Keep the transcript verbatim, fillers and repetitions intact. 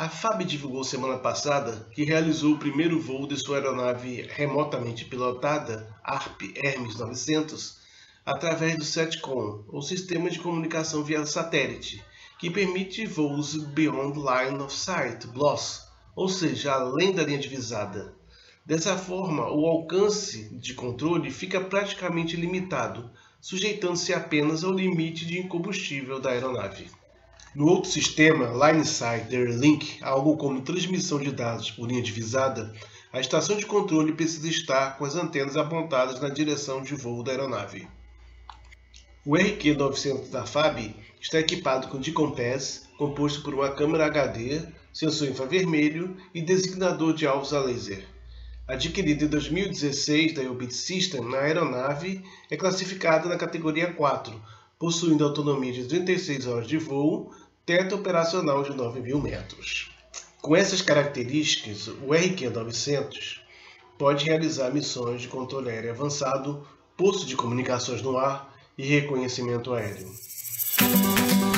A F A B divulgou semana passada que realizou o primeiro voo de sua aeronave remotamente pilotada, A R P Hermes novecentos, através do SATCOM, ou Sistema de Comunicação via Satélite, que permite voos Beyond Line of Sight, B L O S, ou seja, além da linha divisada. Dessa forma, o alcance de controle fica praticamente limitado, sujeitando-se apenas ao limite de combustível da aeronave. No outro sistema, LineSight Air Link, algo como transmissão de dados por linha divisada, a estação de controle precisa estar com as antenas apontadas na direção de voo da aeronave. O R Q novecentos da F A B está equipado com DCOMPASS, composto por uma câmera H D, sensor infravermelho e designador de alvos a laser. Adquirida em dois mil e dezesseis da Elbit Systems, a aeronave é classificada na categoria quatro, possuindo autonomia de trinta e seis horas de voo, teto operacional de nove mil metros. Com essas características, o R Q novecentos pode realizar missões de controle aéreo avançado, posto de comunicações no ar e reconhecimento aéreo.